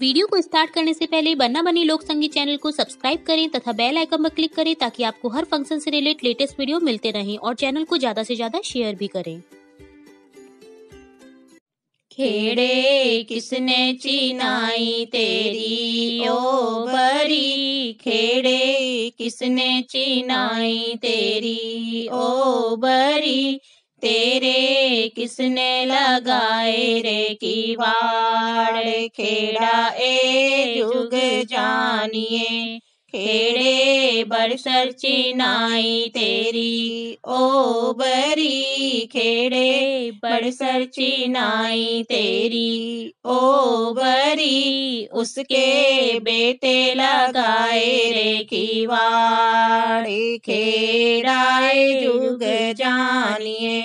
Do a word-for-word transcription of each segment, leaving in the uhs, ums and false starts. Video को start करने से पहले बन्ना बनी लोक संगीत चैनल को सब्सक्राइब करें तथा बेल आइकन पर क्लिक करें ताकि आपको हर फंक्शन से रिलेटेड लेटेस्ट वीडियो मिलते रहें और चैनल को ज्यादा से ज्यादा शेयर भी करें। खेड़े किसने चिनाई तेरी ओ बरी, खेड़े किसने चिनाई तेरी ओ बरी, तेरे किसने लगाए रे किवाड़। खेड़ा ए जुग जानिए, खेड़े बरसर चिनाई तेरी ओ बरी, खेड़े बरसर चिनाई तेरी ओ बरी, उसके बेटे लगाए रे किवाड़। खेड़ाए जुग जानिए,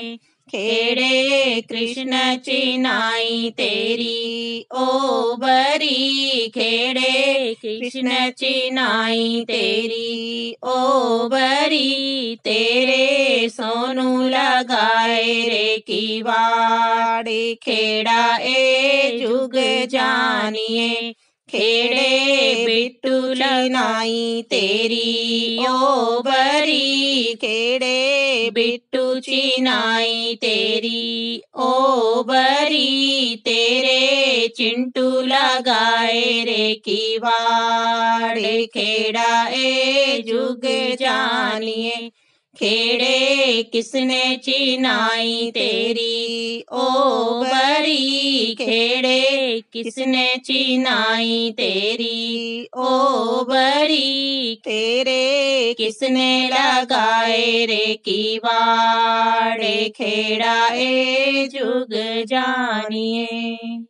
खेड़े कृष्ण चिनाई तेरी ओ बरी, खेड़े कृष्ण चिनाई तेरी ओ बरी, तेरे सोनू लगाए रे किवाड़। खेड़ा ए जुग जानिए, खेड़े बिट्टू चिनाई तेरी ओ बरी, खेड़े बिट्टू चिनाई तेरी ओ बरी, तेरे चिंटू लगाए रे किवाड़। खेड़ा ए जुग जानिए, खेड़े किसने चिनाई तेरी ओ बरी, खेड़े किसने चिनाई तेरी ओ बरी, तेरे किसने लगाए रे किवाड़। खेड़ा ए जुग जानिए।